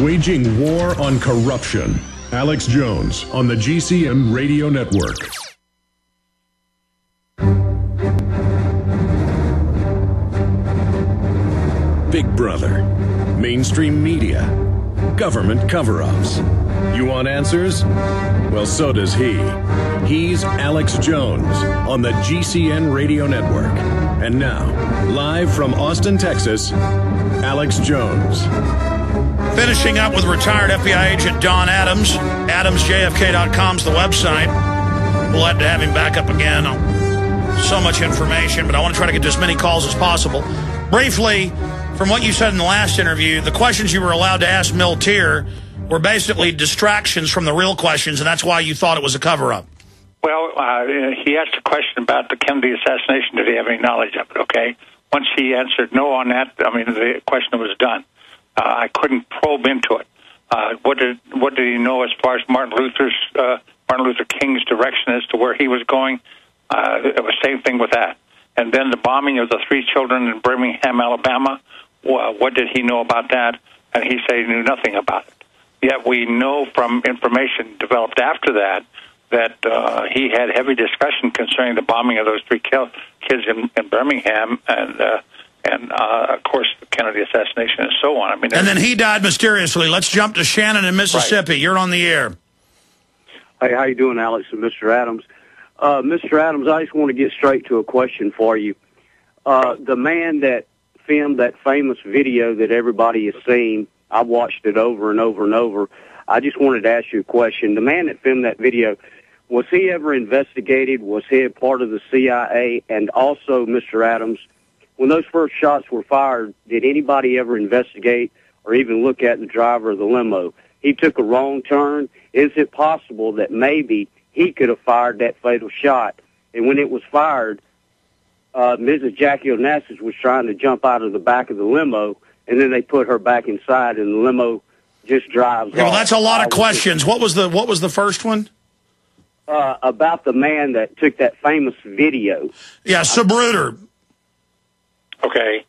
Waging War on Corruption. Alex Jones on the GCN Radio Network. Big Brother, mainstream media, government cover-ups. You want answers? Well, so does he. He's Alex Jones on the GCN Radio Network. And now, live from Austin, Texas, Alex Jones. Finishing up with retired FBI agent Don Adams. AdamsJFK.com's the website. We'll have to have him back up again. So much information, but I want to try to get to as many calls as possible. Briefly, from what you said in the last interview, the questions you were allowed to ask Milteer were basically distractions from the real questions, and that's why you thought it was a cover-up. Well, he asked a question about the Kennedy assassination. Did he have any knowledge of it, okay? Once he answered no on that, I mean, the question was done. I couldn't probe into it. What did he know as far as Martin Luther King's direction as to where he was going? It was the same thing with that. And then the bombing of the three children in Birmingham, Alabama, what did he know about that? And he said he knew nothing about it. Yet we know from information developed after that that he had heavy discussion concerning the bombing of those three kids in Birmingham and of course, the Kennedy assassination and so on. I mean, and then he died mysteriously. Let's jump to Shannon in Mississippi. Right. You're on the air. Hey, how you doing, Alex and Mr. Adams? Mr. Adams, I just want to get straight to a question for you. The man that filmed that famous video that everybody has seen, I've watched it over and over and over. I just wanted to ask you a question. The man that filmed that video, was he ever investigated? Was he a part of the CIA? And also, Mr. Adams, when those first shots were fired, did anybody ever investigate or even look at the driver of the limo? He took a wrong turn. Is it possible that maybe he could have fired that fatal shot? And when it was fired, Mrs. Jackie Onassis was trying to jump out of the back of the limo, and then they put her back inside, and the limo just drives off. Well, that's a lot of questions. What was the first one? About the man that took that famous video. Yeah, Zapruder. Okay.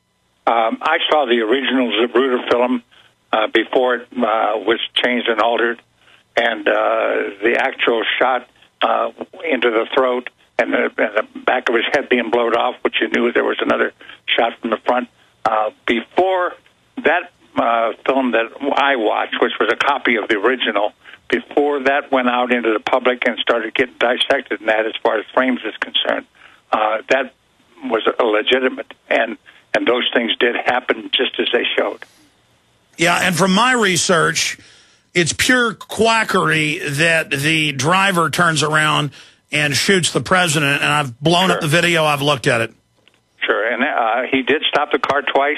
I saw the original Zapruder film before it was changed and altered, and the actual shot into the throat and the back of his head being blowed off, which you knew there was another shot from the front. Before that film that I watched, which was a copy of the original, before that went out into the public and started getting dissected in that as far as frames is concerned, that was illegitimate. And those things did happen just as they showed. Yeah, and from my research, it's pure quackery that the driver turns around and shoots the president, and I've blown up the video. I've looked at it. Sure, and he did stop the car twice,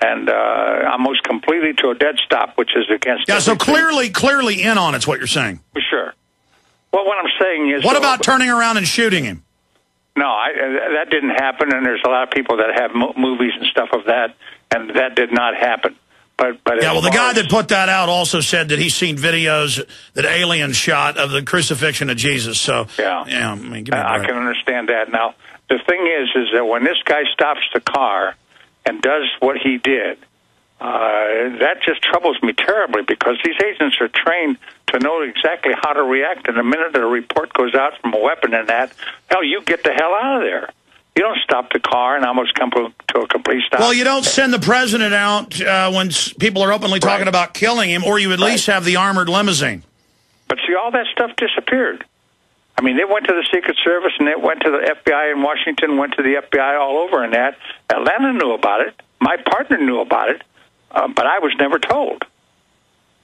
and almost completely to a dead stop, which is against... Yeah, everything. So clearly in on it's what you're saying. Sure. Well, what I'm saying is... What about turning around and shooting him? No, that didn't happen, and there's a lot of people that have movies and stuff of that, and that did not happen. But yeah, well, the guy that put that out also said that he's seen videos that aliens shot of the crucifixion of Jesus. So, yeah I mean, give me a break. I can understand that. Now, the thing is that when this guy stops the car and does what he did, that just troubles me terribly because these agents are trained to know exactly how to react. And the minute a report goes out from a weapon and that, hell, you get the hell out of there. You don't stop the car and almost come to a complete stop. Well, you don't send the president out when people are openly talking about killing him, or you at least have the armored limousine. But see, all that stuff disappeared. I mean, they went to the Secret Service, and it went to the FBI in Washington, went to the FBI all over and that. Atlanta knew about it. My partner knew about it, but I was never told.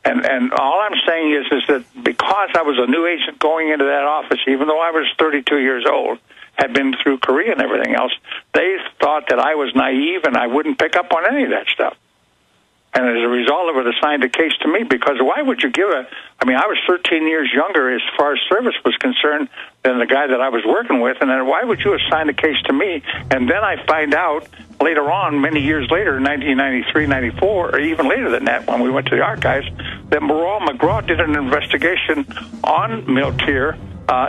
And all I'm saying is that because I was a new agent going into that office, even though I was 32 years old, had been through Korea and everything else, they thought that I was naive and I wouldn't pick up on any of that stuff. And as a result of it, assigned a case to me, because why would you give a... I mean, I was 13 years younger as far as service was concerned than the guy that I was working with, and then why would you assign a case to me? And then I find out later on, many years later, 1993, 94, or even later than that, when we went to the archives, that Beulah McGraw did an investigation on Milteer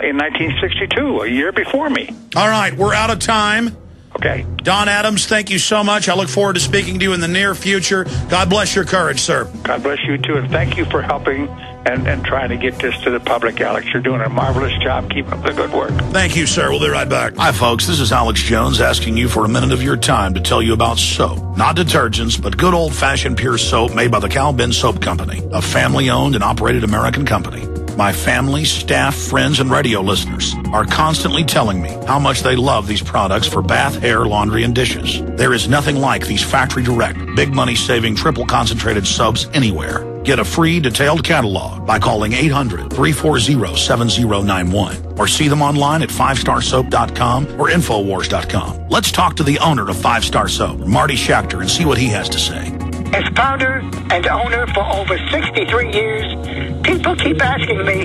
in 1962, a year before me. All right, we're out of time. Okay. Don Adams, thank you so much. I look forward to speaking to you in the near future. God bless your courage, sir. God bless you, too, and thank you for helping and trying to get this to the public, Alex. You're doing a marvelous job. Keep up the good work. Thank you, sir. We'll be right back. Hi, folks. This is Alex Jones asking you for a minute of your time to tell you about soap. Not detergents, but good old-fashioned pure soap made by the Calbin Soap Company, a family-owned and operated American company. My family, staff, friends, and radio listeners are constantly telling me how much they love these products for bath, hair, laundry, and dishes. There is nothing like these factory-direct, big-money-saving, triple-concentrated soaps anywhere. Get a free detailed catalog by calling 800-340-7091 or see them online at 5starsoap.com or InfoWars.com. Let's talk to the owner of 5-Star Soap, Marty Schachter, and see what he has to say. As founder and owner for over 63 years, people keep asking me,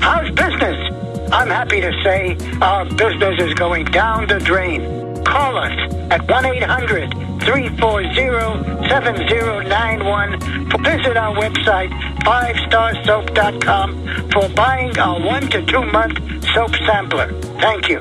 how's business? I'm happy to say our business is going down the drain. Call us at 1-800-340-7091. Visit our website, 5starsoap.com, for buying our 1 to 2 month soap sampler. Thank you.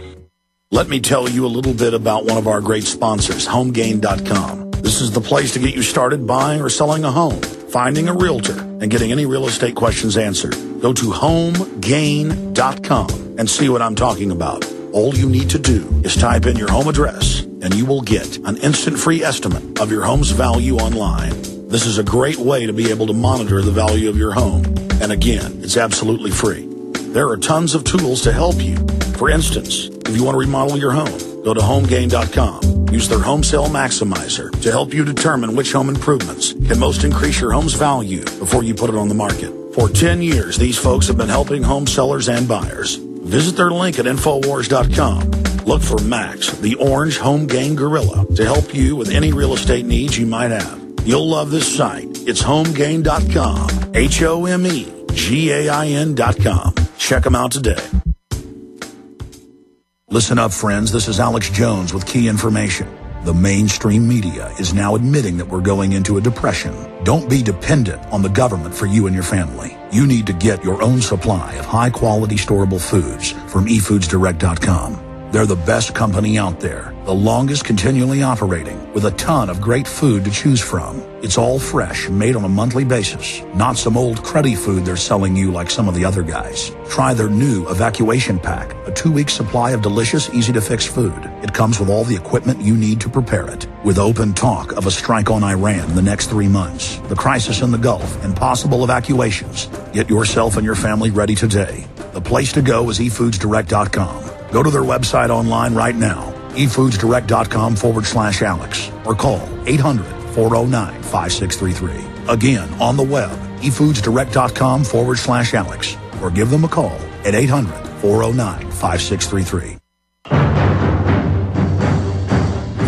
Let me tell you a little bit about one of our great sponsors, HomeGain.com. This is the place to get you started buying or selling a home, finding a realtor, and getting any real estate questions answered. Go to HomeGain.com and see what I'm talking about. All you need to do is type in your home address, and you will get an instant free estimate of your home's value online. This is a great way to be able to monitor the value of your home. And again, it's absolutely free. There are tons of tools to help you. For instance, if you want to remodel your home, go to HomeGain.com. Use their Home Sale Maximizer to help you determine which home improvements can most increase your home's value before you put it on the market. For 10 years, these folks have been helping home sellers and buyers. Visit their link at InfoWars.com. Look for Max, the orange Home Gain Gorilla, to help you with any real estate needs you might have. You'll love this site. It's HomeGain.com, HomeGain.com. Check them out today. Listen up, friends. This is Alex Jones with key information. The mainstream media is now admitting that we're going into a depression. Don't be dependent on the government for you and your family. You need to get your own supply of high-quality storable foods from eFoodsDirect.com. They're the best company out there, the longest continually operating, with a ton of great food to choose from. It's all fresh, made on a monthly basis, not some old cruddy food they're selling you like some of the other guys. Try their new evacuation pack, a 2-week supply of delicious, easy-to-fix food. It comes with all the equipment you need to prepare it. With open talk of a strike on Iran in the next 3 months, the crisis in the Gulf, and possible evacuations, get yourself and your family ready today. The place to go is eFoodsDirect.com. Go to their website online right now, eFoodsDirect.com /Alex, or call 800-409-5633. Again, on the web, eFoodsDirect.com /Alex, or give them a call at 800-409-5633.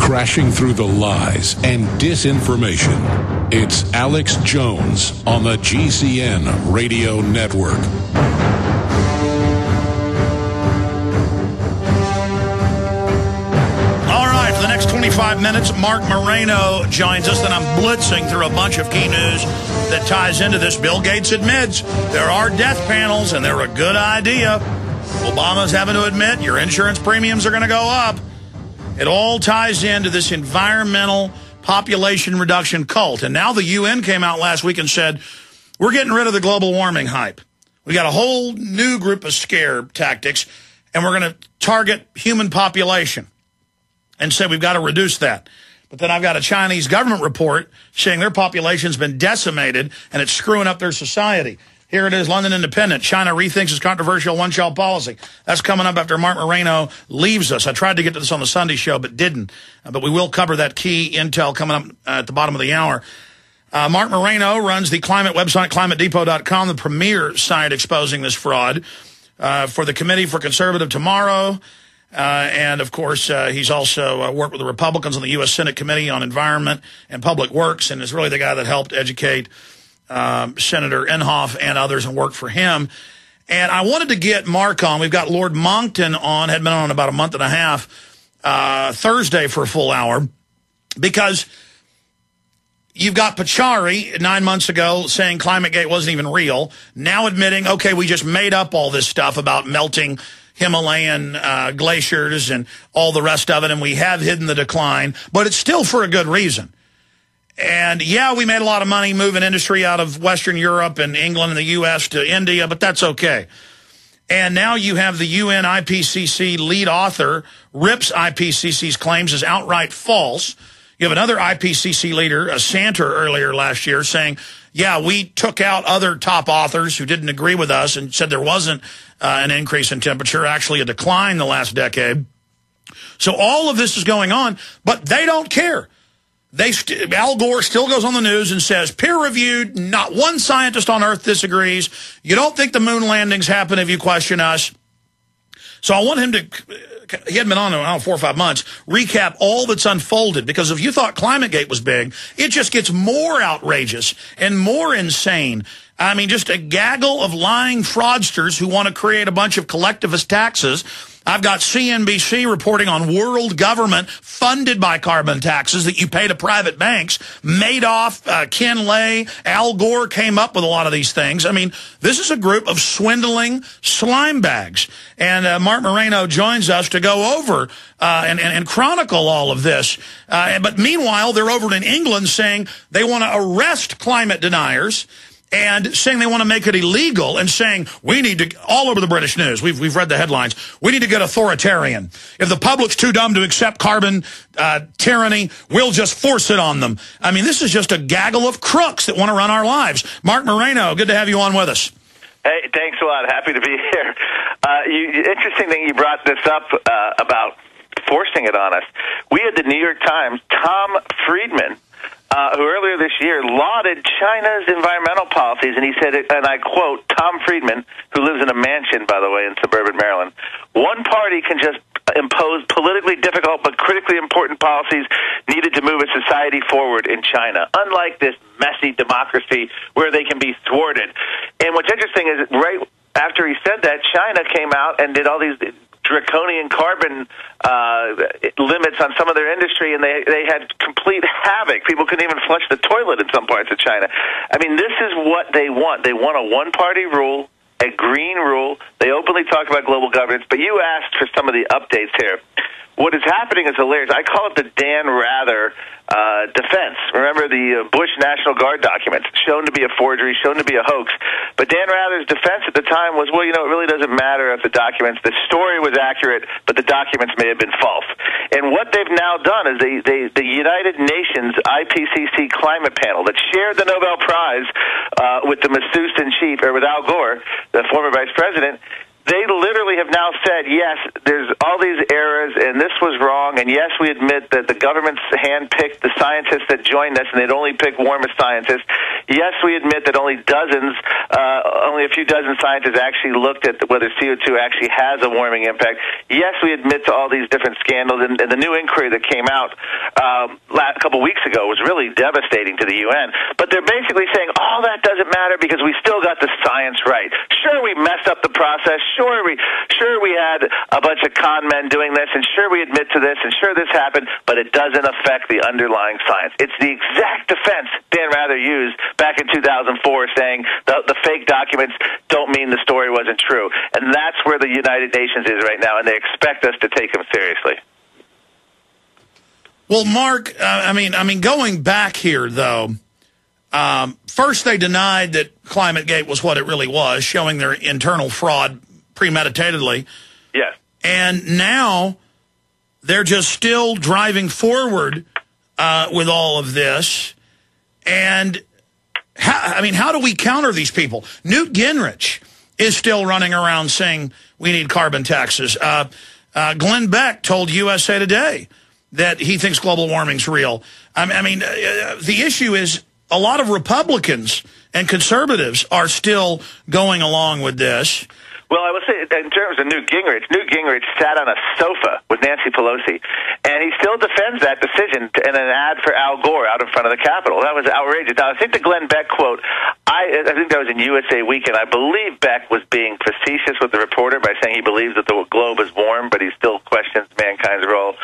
Crashing through the lies and disinformation, it's Alex Jones on the GCN Radio Network. Next 25 minutes, Marc Morano joins us, and I'm blitzing through a bunch of key news that ties into this. Bill Gates admits there are death panels, and they're a good idea. Obama's having to admit your insurance premiums are going to go up. It all ties into this environmental population reduction cult. And now the UN came out last week and said, we're getting rid of the global warming hype. We got a whole new group of scare tactics, and we're going to target human population. And said we've got to reduce that. But then I've got a Chinese government report saying their population's been decimated and it's screwing up their society. Here it is, London Independent. China rethinks its controversial one-child policy. That's coming up after Marc Morano leaves us. I tried to get to this on the Sunday show but didn't. But we will cover that key intel coming up at the bottom of the hour. Marc Morano runs the climate website, climatedepot.com, the premier site exposing this fraud, for the Committee for Conservative Tomorrow. And, of course, he's also worked with the Republicans on the U.S. Senate Committee on Environment and Public Works, and is really the guy that helped educate Senator Inhofe and others and worked for him. And I wanted to get Marc on. We've got Lord Monckton on, had been on about a month and a half, Thursday for a full hour, because you've got Pachauri 9 months ago saying Climategate wasn't even real, now admitting, okay, we just made up all this stuff about melting Himalayan glaciers and all the rest of it, and we have hidden the decline, but it's still for a good reason. And, yeah, we made a lot of money moving industry out of Western Europe and England and the U.S. to India, but that's okay. And now you have the UN IPCC lead author rips IPCC's claims as outright false. You have another IPCC leader, Santer, earlier last year saying, yeah, we took out other top authors who didn't agree with us and said there wasn't an increase in temperature, actually a decline the last decade. So all of this is going on, but they don't care. Al Gore still goes on the news and says, peer-reviewed, not one scientist on Earth disagrees. You don't think the moon landings happen if you question us. So I want him to, he hadn't been on in, I don't know, 4 or 5 months, recap all that's unfolded. Because if you thought Climategate was big, it just gets more outrageous and more insane. I mean, just a gaggle of lying fraudsters who want to create a bunch of collectivist taxes. I've got CNBC reporting on world government funded by carbon taxes that you pay to private banks. Madoff, Ken Lay, Al Gore came up with a lot of these things. I mean, this is a group of swindling slime bags. And Marc Morano joins us to go over and chronicle all of this. But meanwhile, they're over in England saying they want to arrest climate deniers. And saying they want to make it illegal and saying we need to, all over the British news, we've read the headlines, we need to get authoritarian. If the public's too dumb to accept carbon tyranny, we'll just force it on them. I mean, this is just a gaggle of crooks that want to run our lives. Marc Morano, good to have you on with us. Hey, thanks a lot. Happy to be here. Interesting thing you brought this up about forcing it on us. We had the New York Times, Tom Friedman, who earlier this year lauded China's environmental policies, and he said, and I quote, Tom Friedman, who lives in a mansion, by the way, in suburban Maryland, one party can just impose politically difficult but critically important policies needed to move a society forward in China, unlike this messy democracy where they can be thwarted. And what's interesting is right after he said that, China came out and did all these draconian carbon limits on some of their industry, and they had complete havoc. People couldn't even flush the toilet in some parts of China. I mean, this is what they want. They want a one-party rule, a green rule. They openly talk about global governance, but you asked for some of the updates here. What is happening is hilarious. I call it the Dan Rather defense. Remember the Bush National Guard documents, shown to be a forgery, shown to be a hoax. But Dan Rather's defense at the time was, well, you know, it really doesn't matter if the documents, the story was accurate, but the documents may have been false. And what they've now done is the United Nations IPCC climate panel that shared the Nobel Prize with the masseuse in chief, or with Al Gore, the former vice president, they literally have now said, yes, there's all these errors, and this was wrong, and yes, we admit that the government's hand-picked the scientists that joined us, and they'd only pick warmest scientists. Yes, we admit that only a few dozen scientists actually looked at whether CO2 actually has a warming impact. Yes, we admit to all these different scandals, and the new inquiry that came out a couple weeks ago was really devastating to the UN. But they're basically saying, all that doesn't matter because we still got the science right. Sure, we messed up the process. Sure, we had a bunch of con men doing this, and sure, we admit to this, and sure, this happened, but it doesn't affect the underlying science. It's the exact defense Dan Rather used back in 2004, saying the fake documents don't mean the story wasn't true. And that's where the United Nations is right now, and they expect us to take them seriously. Well, Mark, I mean, going back here, though, first they denied that Climategate was what it really was, showing their internal fraud premeditatedly. Yes. And now they're just still driving forward with all of this. And, how do we counter these people? Newt Gingrich is still running around saying we need carbon taxes. Glenn Beck told USA Today that he thinks global warming's real. The issue is a lot of Republicans and conservatives are still going along with this. Well, I would say in terms of Newt Gingrich sat on a sofa with Nancy Pelosi, and he still defends that decision in an ad for Al Gore out in front of the Capitol. That was outrageous. Now, I think the Glenn Beck quote, I think that was in USA Weekend. I believe Beck was being facetious with the reporter by saying he believes that the globe is warm, but he still questions mankind's role.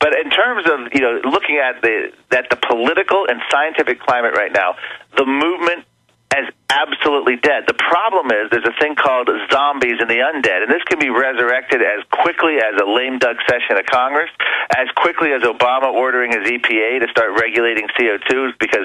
But in terms of, you know, looking at the political and scientific climate right now, the movement as absolutely dead. The problem is there's a thing called zombies and the undead, and this can be resurrected as quickly as a lame duck session of Congress, as quickly as Obama ordering his EPA to start regulating CO2 because